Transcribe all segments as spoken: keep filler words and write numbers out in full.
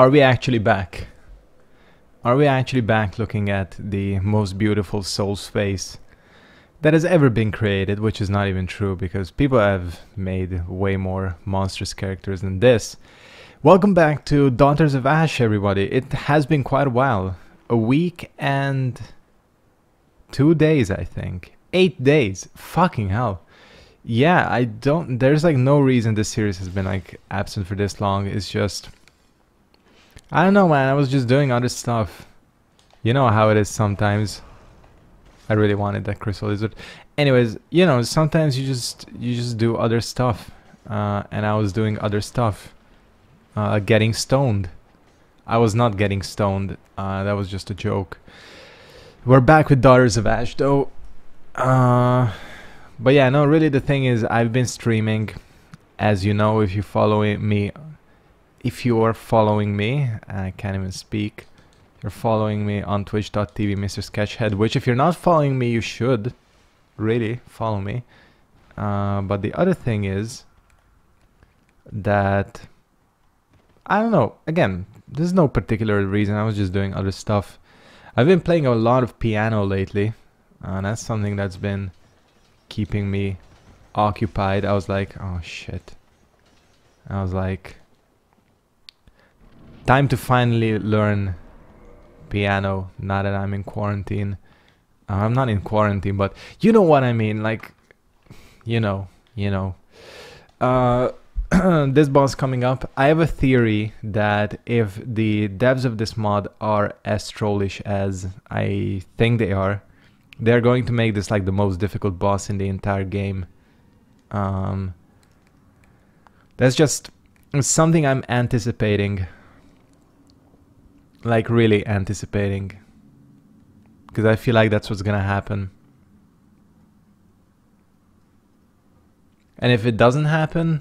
Are we actually back? Are we actually back looking at the most beautiful Souls face that has ever been created, which is not even true because people have made way more monstrous characters than this. Welcome back to Daughters of Ash, everybody. It has been quite a while. A week and two days, I think. Eight days. Fucking hell. Yeah, I don't... There's like no reason this series has been like absent for this long. It's just... I don't know, man, I was just doing other stuff. You know how it is sometimes. I really wanted that crystal lizard. Anyways, you know, sometimes you just you just do other stuff. Uh, and I was doing other stuff. Uh, getting stoned. I was not getting stoned. Uh, that was just a joke. We're back with Daughters of Ash, though. Uh, but yeah, no, really the thing is, I've been streaming. As you know, if you follow me... If you are following me, I can't even speak. You're following me on twitch dot t v, Mister Sketchhead, which if you're not following me, you should really follow me. Uh, but the other thing is that, I don't know, again, there's no particular reason. I was just doing other stuff. I've been playing a lot of piano lately, and that's something that's been keeping me occupied. I was like, oh shit. I was like... Time to finally learn piano, now that I'm in quarantine. Uh, I'm not in quarantine, but you know what I mean, like, you know, you know. Uh, this boss coming up, I have a theory that if the devs of this mod are as trollish as I think they are, they're going to make this like the most difficult boss in the entire game. Um, that's just something I'm anticipating. Like, really anticipating. Because I feel like that's what's gonna happen. And if it doesn't happen,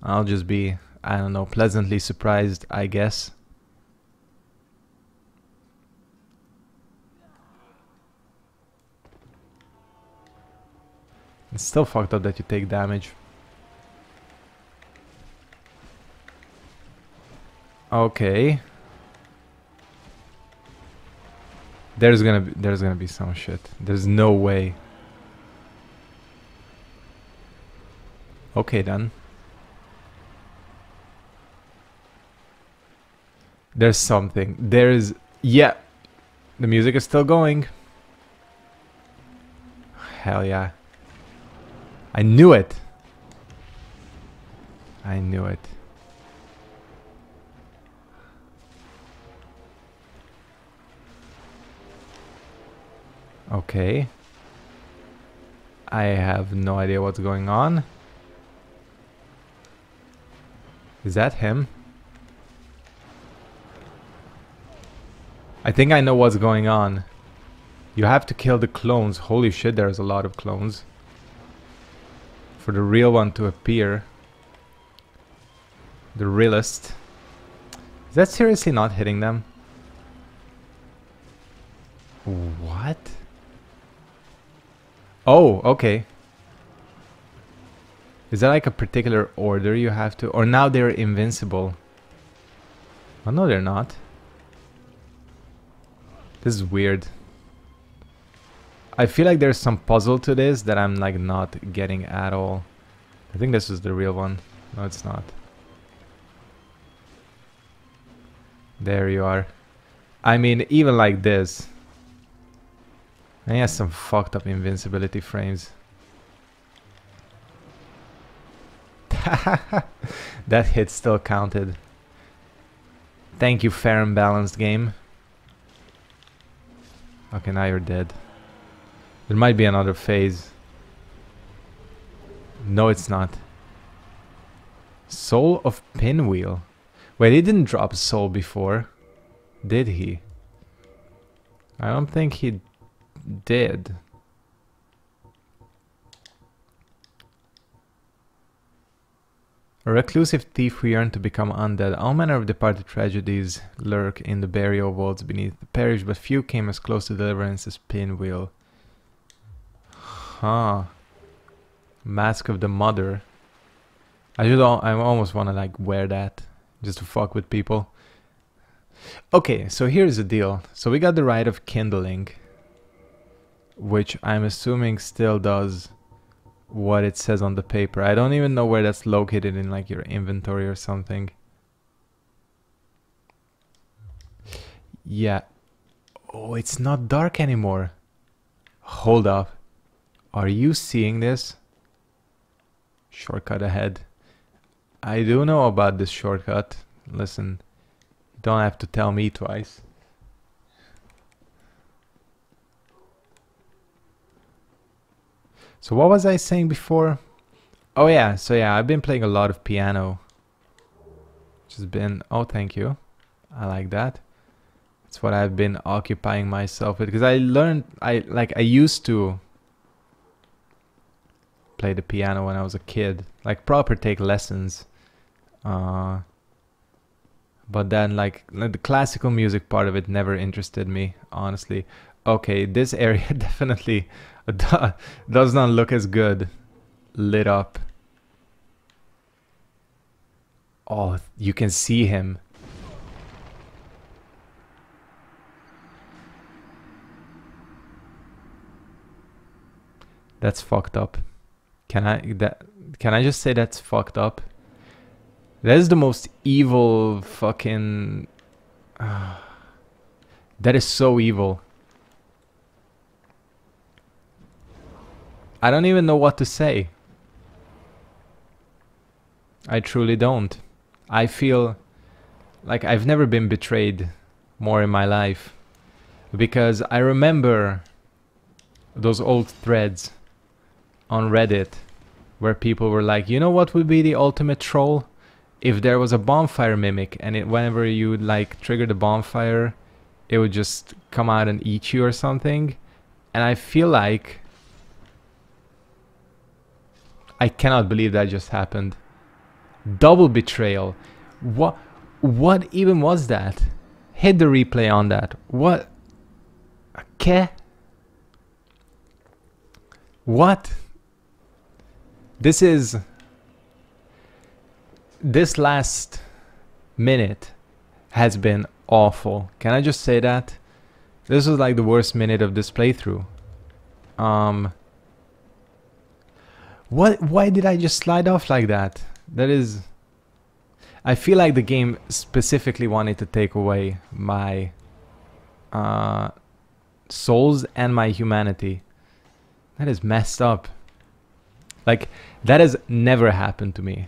I'll just be, I don't know, pleasantly surprised, I guess. It's still fucked up that you take damage. Okay. There's gonna be, there's gonna be some shit. There's no way. Okay then. There's something. There is... Yeah! The music is still going. Hell yeah. I knew it! I knew it. Okay. I have no idea what's going on. Is that him? I think I know what's going on. You have to kill the clones. Holy shit, there's a lot of clones. For the real one to appear. The realest. Is that seriously not hitting them? What? Oh, okay. Is that like a particular order you have to... Or now they're invincible. Oh, no, they're not. This is weird. I feel like there's some puzzle to this that I'm like not getting at all. I think this is the real one. No, it's not. There you are. I mean, even like this. And he has some fucked up invincibility frames. That hit still counted. Thank you, fair and balanced game. Okay, now you're dead. There might be another phase. No, it's not. Soul of Pinwheel. Wait, he didn't drop Soul before. Did he? I don't think he... did. A reclusive thief who yearned to become undead, all manner of departed tragedies lurk in the burial vaults beneath the parish, but few came as close to deliverance as Pinwheel. Huh. Mask of the Mother. I should al I almost want to like wear that, just to fuck with people. Okay, so here's the deal. So we got the right of kindling, which I'm assuming still does what it says on the paper. I don't even know where that's located in like your inventory or something. Yeah. Oh, it's not dark anymore. Hold up. Are you seeing this? Shortcut ahead. I do know about this shortcut. Listen, you don't have to tell me twice. So what was I saying before? Oh yeah, so yeah, I've been playing a lot of piano. Which has been, oh thank you. I like that. That's what I've been occupying myself with, because I learned, I like I used to play the piano when I was a kid, like proper take lessons, uh, but then like, like the classical music part of it never interested me, honestly. Okay, this area definitely does not look as good lit up. Oh, you can see him. That's fucked up. Can I that can I just say that's fucked up? That is the most evil fucking uh, that is so evil. I don't even know what to say. I truly don't. I feel like I've never been betrayed more in my life, because I remember those old threads on Reddit, where people were like, you know what would be the ultimate troll? If there was a bonfire mimic, and it, whenever you would like trigger the bonfire, it would just come out and eat you or something. And I feel like I cannot believe that just happened. Double betrayal. What? What even was that? Hit the replay on that. What? Okay. What? This is, this last minute has been awful. Can I just say that? This was like the worst minute of this playthrough. Um, what? Why did I just slide off like that? That is, I feel like the game specifically wanted to take away my uh, souls and my humanity. That is messed up. Like, that has never happened to me.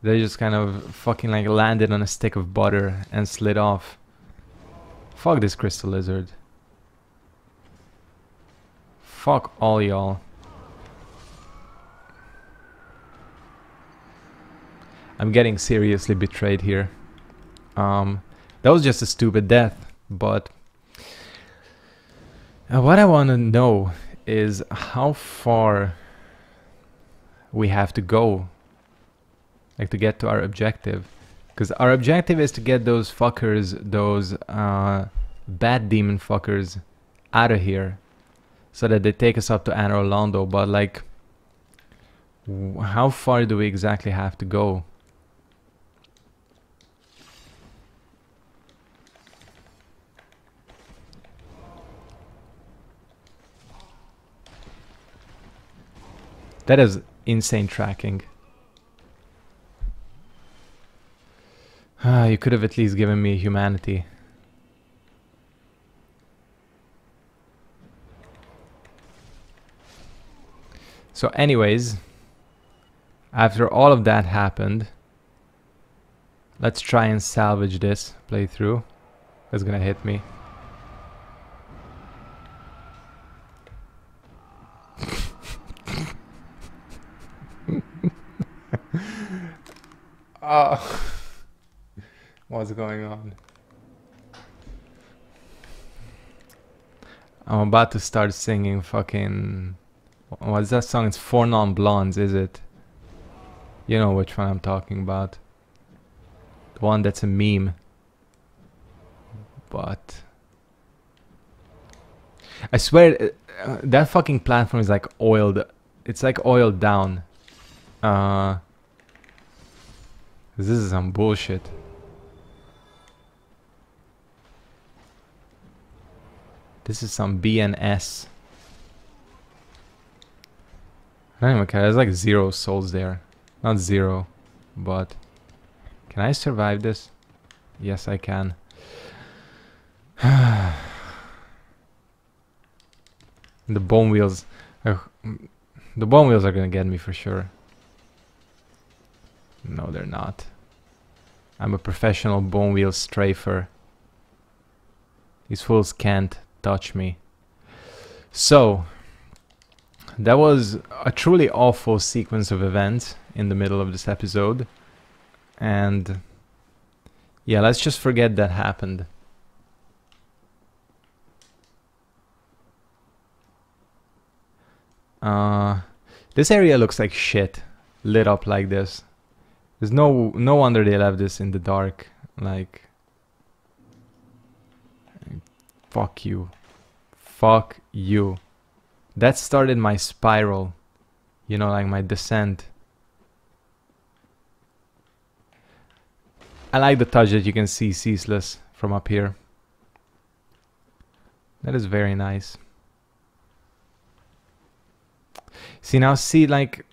They just kind of fucking like landed on a stick of butter and slid off. Fuck this crystal lizard. Fuck all y'all. I'm getting seriously betrayed here. Um, that was just a stupid death, but... Uh, what I want to know is how far we have to go, like, to get to our objective, because our objective is to get those fuckers, those uh, bad demon fuckers out of here, so that they take us up to Anor Londo. But like, how far do we exactly have to go? That is insane tracking. Ah, you could have at least given me humanity. So anyways, after all of that happened, let's try and salvage this playthrough. That's gonna hit me. Oh, what's going on? I'm about to start singing fucking... What's that song? It's Four Non-Blondes, is it? You know which one I'm talking about. The one that's a meme. But... I swear, uh, that fucking platform is like oiled. It's like oiled down. Uh... This is some bullshit. This is some B N S. I don't even care, there's like zero souls there. Not zero, but... Can I survive this? Yes, I can. The bone wheels... Uh, the bone wheels are gonna get me for sure. No, they're not. I'm a professional bone wheel strafer. These fools can't touch me. So... That was a truly awful sequence of events in the middle of this episode. And... Yeah, let's just forget that happened. Uh, this area looks like shit, lit up like this. There's no no wonder they left this in the dark. Like... Fuck you. Fuck you. That started my spiral, you know, like my descent. I like the touch that you can see Ceaseless from up here. That is very nice. See, now see, like...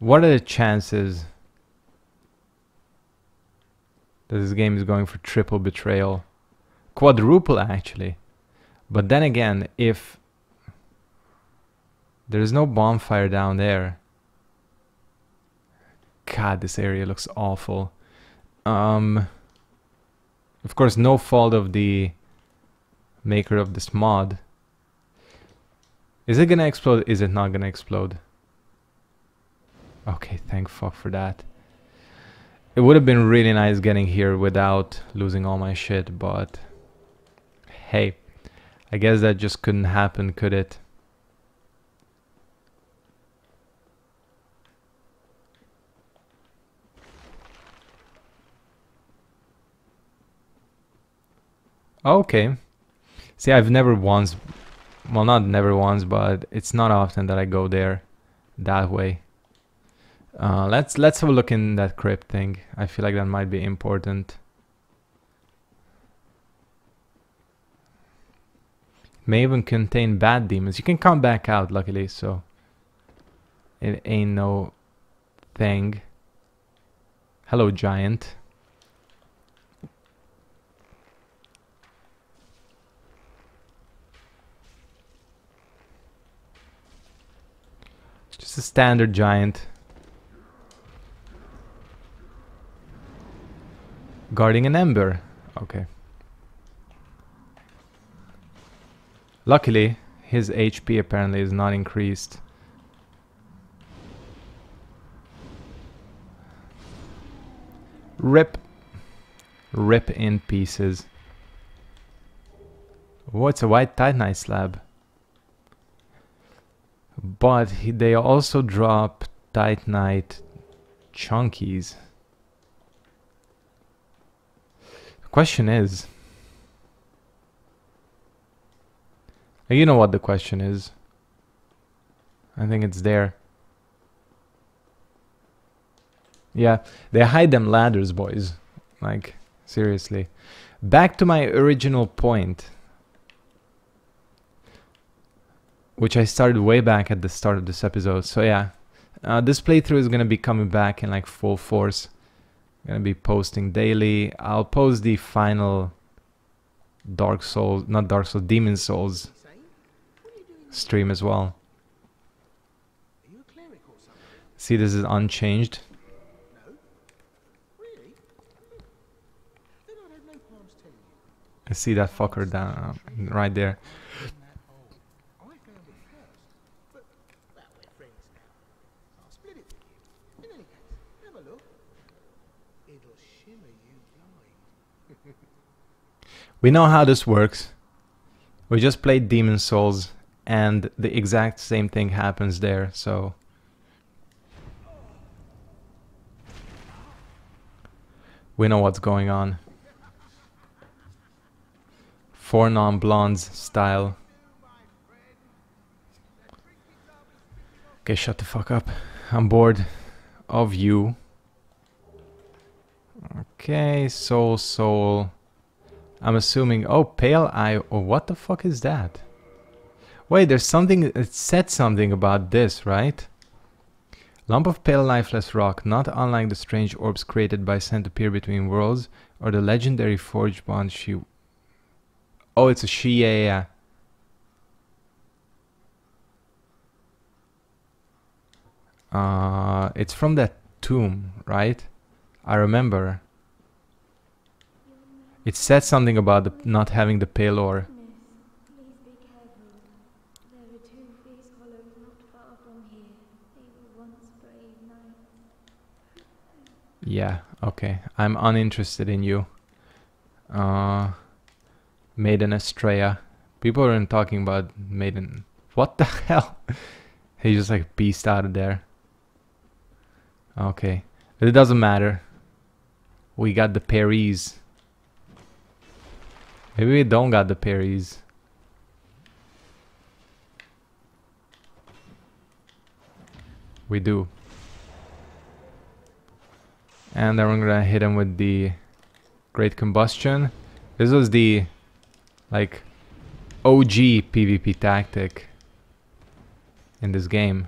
What are the chances that this game is going for triple betrayal? Quadruple, actually. But then again, if... There is no bonfire down there. God, this area looks awful. Um... Of course, no fault of the maker of this mod. Is it gonna explode? Is it not gonna explode? Okay, thank fuck for that. It would have been really nice getting here without losing all my shit, but... Hey, I guess that just couldn't happen, could it? Okay. See, I've never once... Well, not never once, but it's not often that I go there that way. Uh, let's let's have a look in that crypt thing. I feel like that might be important. May even contain bad demons. You can come back out, luckily, so... It ain't no... thing. Hello, giant. Just a standard giant. Guarding an ember. Okay. Luckily, his H P apparently is not increased. Rip. Rip in pieces. Oh, it's a white Titanite slab. But he, they also drop Titanite chunkies. The question is... You know what the question is. I think it's there. Yeah, they hide them ladders, boys. Like, seriously. Back to my original point, which I started way back at the start of this episode. So yeah, uh, this playthrough is going to be coming back in like full force. I'm going to be posting daily. I'll post the final Dark Souls, not Dark Souls, Demon Souls stream as well. See, this is unchanged. I see that fucker down right there. We know how this works. We just played Demon Souls and the exact same thing happens there, so... We know what's going on. Four non-blondes style. Okay, shut the fuck up. I'm bored of you. Okay, soul, soul. I'm assuming... Oh, pale eye. Oh, what the fuck is that? Wait, there's something... It said something about this, right? Lump of pale lifeless rock, not unlike the strange orbs created by sent to peer between worlds, or the legendary forge bond she... Oh, it's a she, yeah, yeah, yeah. Uh, it's from that tomb, right? I remember. It said something about the, not having the pale ore. Yeah, okay. I'm uninterested in you. Uh, Maiden Estrella. People weren't talking about Maiden... What the hell? He just like beast out of there. Okay, it doesn't matter. We got the parries. Maybe we don't got the parries. We do. And then we're gonna hit him with the Great Combustion. This was the like O G PvP tactic in this game.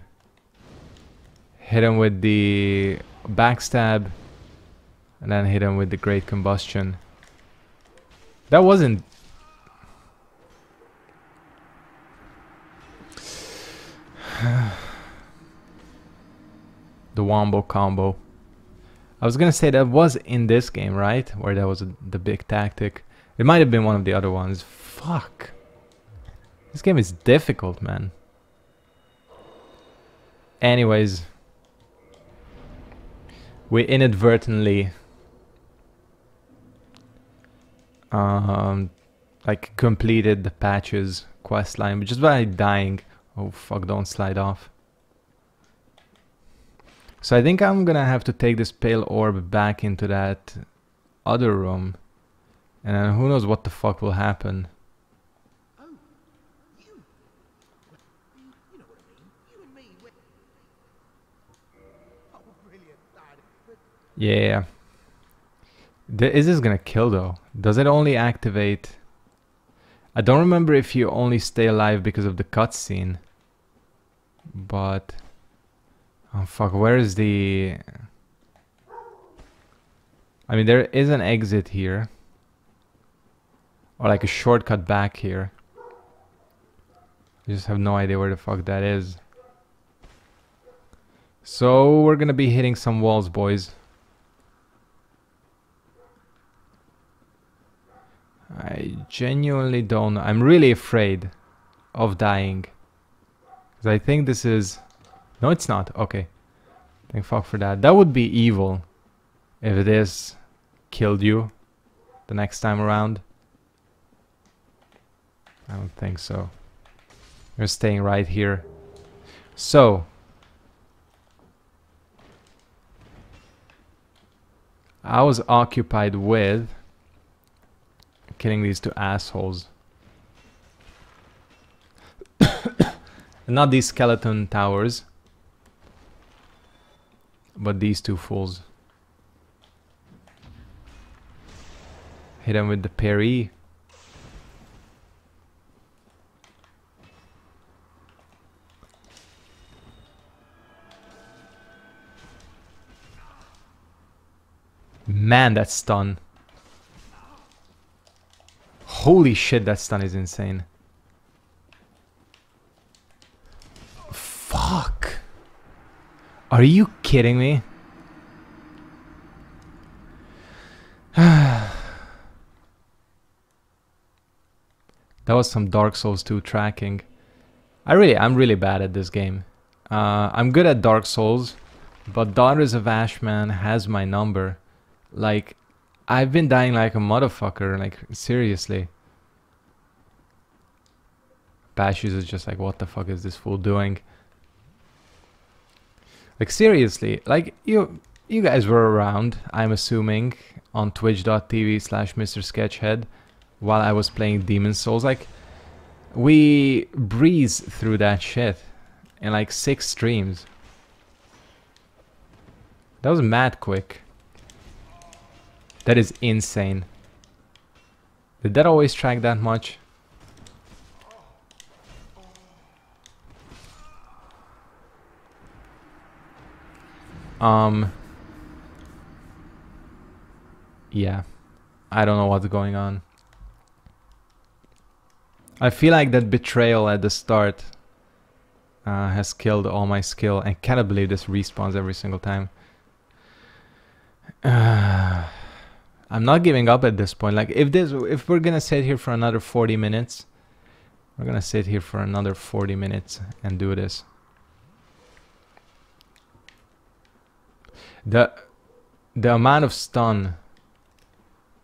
Hit him with the backstab and then hit him with the Great Combustion. That wasn't... the Wombo combo. I was gonna say that was in this game, right? Where that was a, the big tactic. It might have been one of the other ones. Fuck. This game is difficult, man. Anyways. We inadvertently... Um, like completed the patches questline just by dying. Oh fuck, don't slide off. So I think I'm gonna have to take this pale orb back into that other room. And then who knows what the fuck will happen. Yeah. Is this gonna kill though? Does it only activate? I don't remember if you only stay alive because of the cutscene. But... Oh fuck, where is the... I mean, there is an exit here. Or like a shortcut back here. I just have no idea where the fuck that is. So, we're gonna be hitting some walls, boys. I genuinely don't know. I'm really afraid of dying. Because I think this is... No, it's not. Okay. Thank fuck for that. That would be evil if this killed you the next time around. I don't think so. You're staying right here. So. I was occupied with... killing these two assholes. Not these skeleton towers. But these two fools. Hit them with the parry. Man, that stun. Holy shit, that stun is insane. Fuck. Are you kidding me? That was some Dark Souls two tracking. I really, I'm really bad at this game. Uh, I'm good at Dark Souls, but Daughters of Ash, man, has my number. Like, I've been dying like a motherfucker, like, seriously. Bashes is just like, what the fuck is this fool doing? Like, seriously, like, you you guys were around, I'm assuming, on twitch dot t v slash Mister Sketchhead while I was playing Demon's Souls. Like, we breezed through that shit in like six streams. That was mad quick. That is insane. Did that always track that much? Um... Yeah. I don't know what's going on. I feel like that betrayal at the start uh, has killed all my skill. I cannot believe this respawns every single time. Uh, I'm not giving up at this point. Like if this, if we're gonna sit here for another forty minutes, we're gonna sit here for another forty minutes and do this. The the amount of stun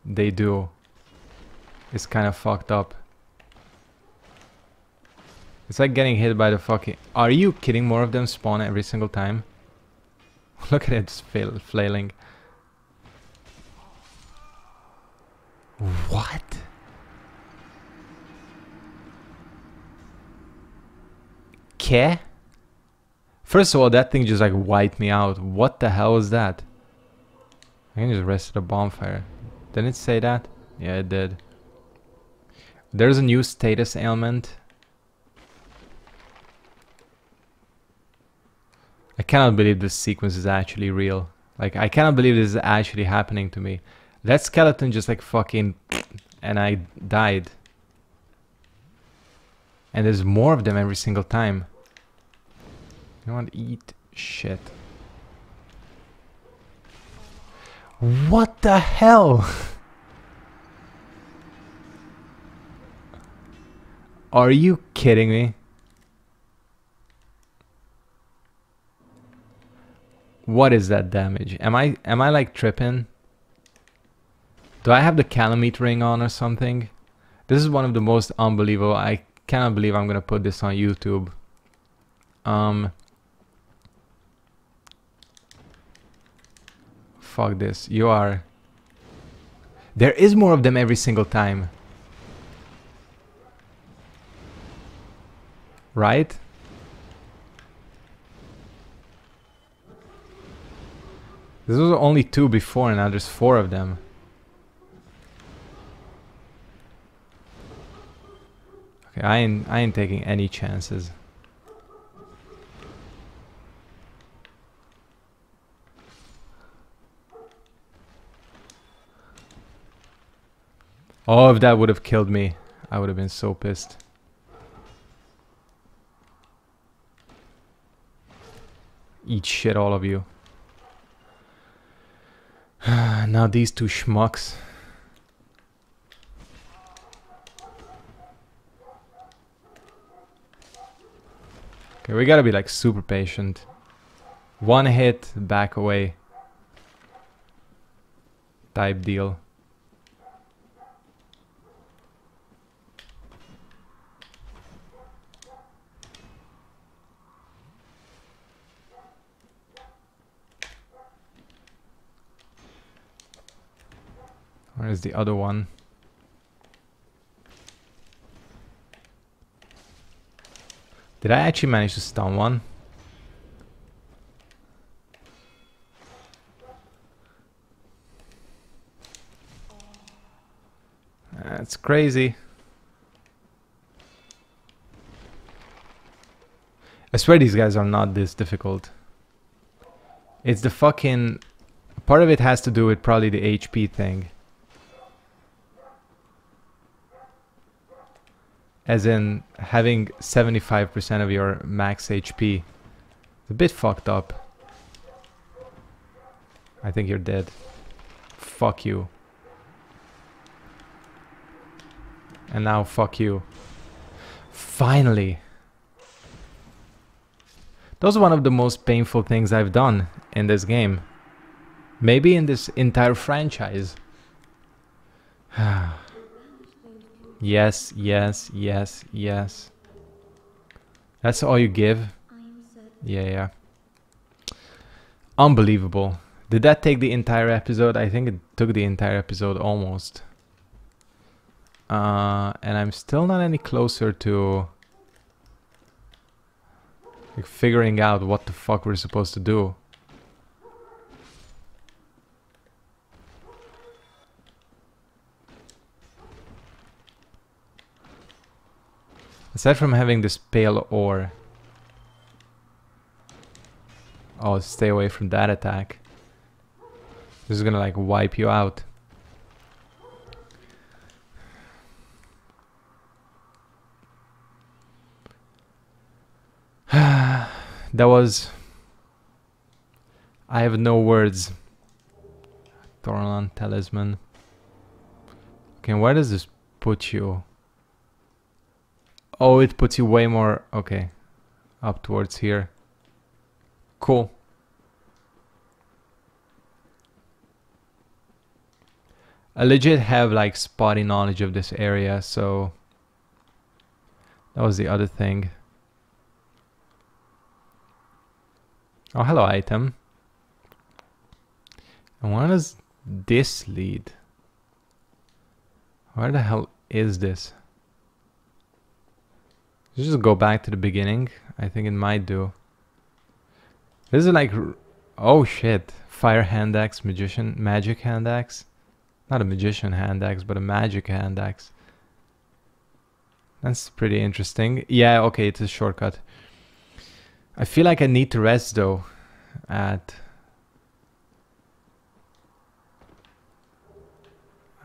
they do is kind of fucked up. It's like getting hit by the fucking... Are you kidding? More of them spawn every single time? Look at it flail flailing. What? K? First of all, that thing just like wiped me out. What the hell is that? I can just rest at a bonfire. Didn't it say that? Yeah, it did. There's a new status ailment. I cannot believe this sequence is actually real. Like, I cannot believe this is actually happening to me. That skeleton just like fucking... and I died. And there's more of them every single time. I don't want to eat shit. What the hell? Are you kidding me? What is that damage? Am I am I like tripping? Do I have the Calamite ring on or something? This is one of the most unbelievable. I cannot believe I'm gonna put this on YouTube. Um. Fuck this. You are. There is more of them every single time. Right? This was only two before, and now there's four of them. Okay, I ain't, I ain't taking any chances. Oh, if that would have killed me, I would have been so pissed. Eat shit, all of you. Now these two schmucks. Okay, we gotta be like super patient. One hit, back away. Type deal. Where is the other one? Did I actually manage to stun one? That's crazy. I swear these guys are not this difficult. It's the fucking... Part of it has to do with probably the H P thing. As in, having seventy-five percent of your max H P. It's a bit fucked up. I think you're dead. Fuck you. And now fuck you. Finally! That was one of the most painful things I've done in this game. Maybe in this entire franchise. Yes, yes, yes, yes. That's all you give? Yeah, yeah. Unbelievable. Did that take the entire episode? I think it took the entire episode almost. Uh, and I'm still not any closer to... like, figuring out what the fuck we're supposed to do. Aside from having this pale ore. Oh, stay away from that attack. This is gonna like wipe you out. That was... I have no words. Thoron Talisman. Okay, where does this put you? Oh, it puts you way more... Okay. Up towards here. Cool. I legit have like spotty knowledge of this area, so... That was the other thing. Oh, hello item. And where does this lead? Where the hell is this? Let's just go back to the beginning. I think it might do. This is like... Oh shit. Fire hand axe, magician, magic hand axe. Not a magician hand axe, but a magic hand axe. That's pretty interesting. Yeah, okay, it's a shortcut. I feel like I need to rest though at...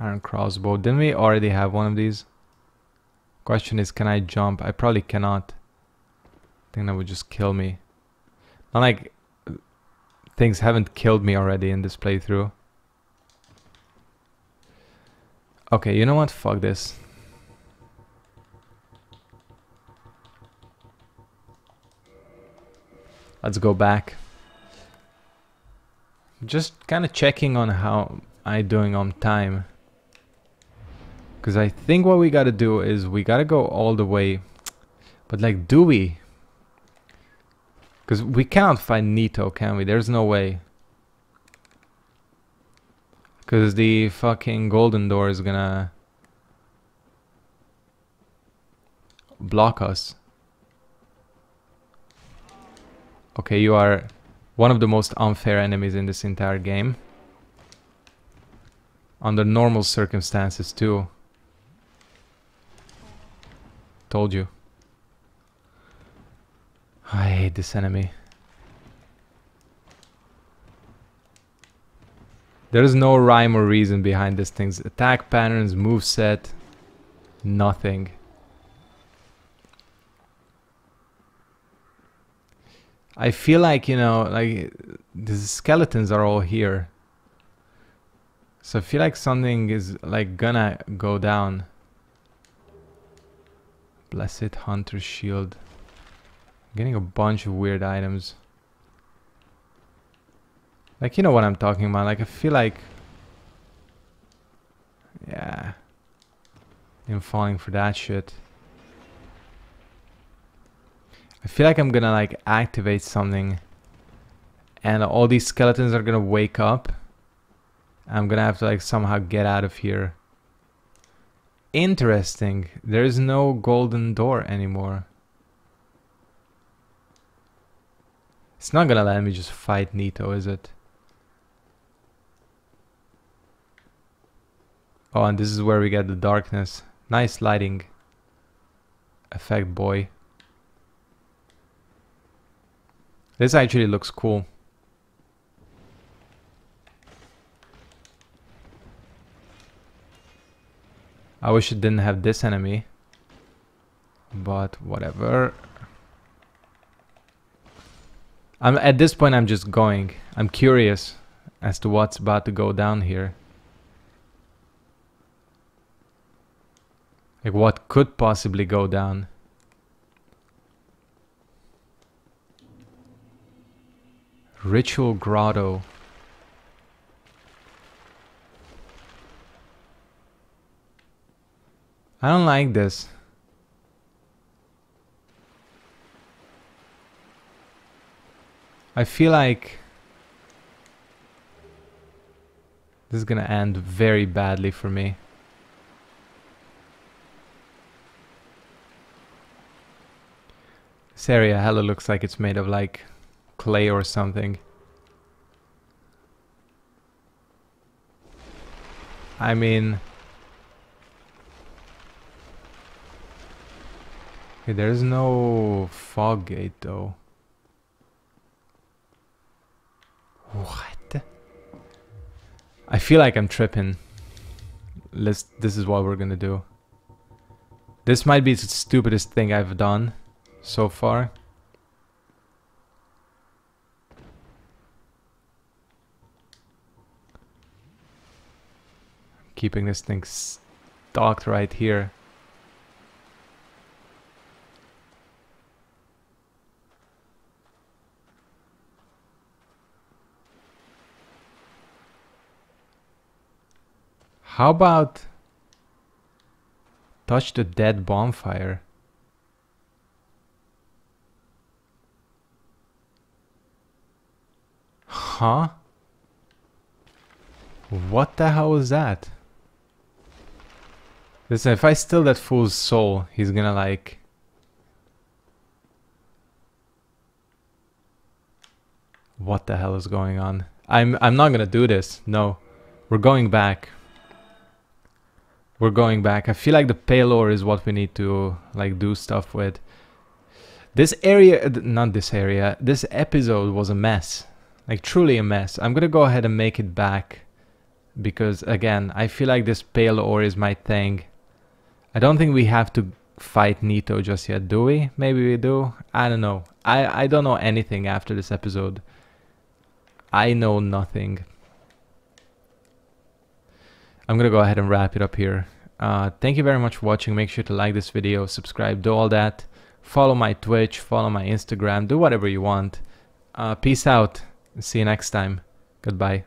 Iron crossbow. Didn't we already have one of these? Question is, can I jump? I probably cannot. I think that would just kill me. Not like things haven't killed me already in this playthrough. Okay, you know what? Fuck this. Let's go back. Just kind of checking on how I'm doing on time. Because I think what we gotta do is we gotta go all the way, but like, do we? Because we can't find Nito, can we? There's no way. Because the fucking golden door is gonna block us. Okay, you are one of the most unfair enemies in this entire game. Under normal circumstances too. Told you. I hate this enemy. There is no rhyme or reason behind this thing's attack patterns, moveset, nothing. I feel like, you know, like the skeletons are all here. So I feel like something is like gonna go down. Blessed Hunter's Shield. I'm getting a bunch of weird items. Like, you know what I'm talking about. Like, I feel like... Yeah. I'm falling for that shit. I feel like I'm gonna, like, activate something. And all these skeletons are gonna wake up. I'm gonna have to, like, somehow get out of here. Interesting. There is no golden door anymore. It's not gonna let me just fight Nito, is it? Oh, and this is where we get the darkness. Nice lighting effect, boy. This actually looks cool. I wish it didn't have this enemy, but whatever. I'm at this point, I'm just going. I'm curious as to what's about to go down here. Like, what could possibly go down? Ritual Grotto. I don't like this. I feel like this is gonna end very badly for me. This area hella looks like it's made of like clay or something. I mean... Okay, there's no fog gate though. What? I feel like I'm tripping. Let's. This is what we're gonna do. This might be the stupidest thing I've done so far. I'm keeping this thing stocked right here. How about touch the dead bonfire? Huh? What the hell is that? Listen, if I steal that fool's soul, he's gonna like... What the hell is going on? I'm, I'm not gonna do this. No. We're going back. We're going back. I feel like the Pale Orb is what we need to like do stuff with. This area, not this area, this episode was a mess. Like truly a mess. I'm gonna go ahead and make it back. Because again, I feel like this Pale Orb is my thing. I don't think we have to fight Nito just yet, do we? Maybe we do. I don't know. I, I don't know anything after this episode. I know nothing. I'm gonna go ahead and wrap it up here. Uh, thank you very much for watching. Make sure to like this video, subscribe, do all that. Follow my Twitch, follow my Instagram, do whatever you want. Uh, peace out. See you next time. Goodbye.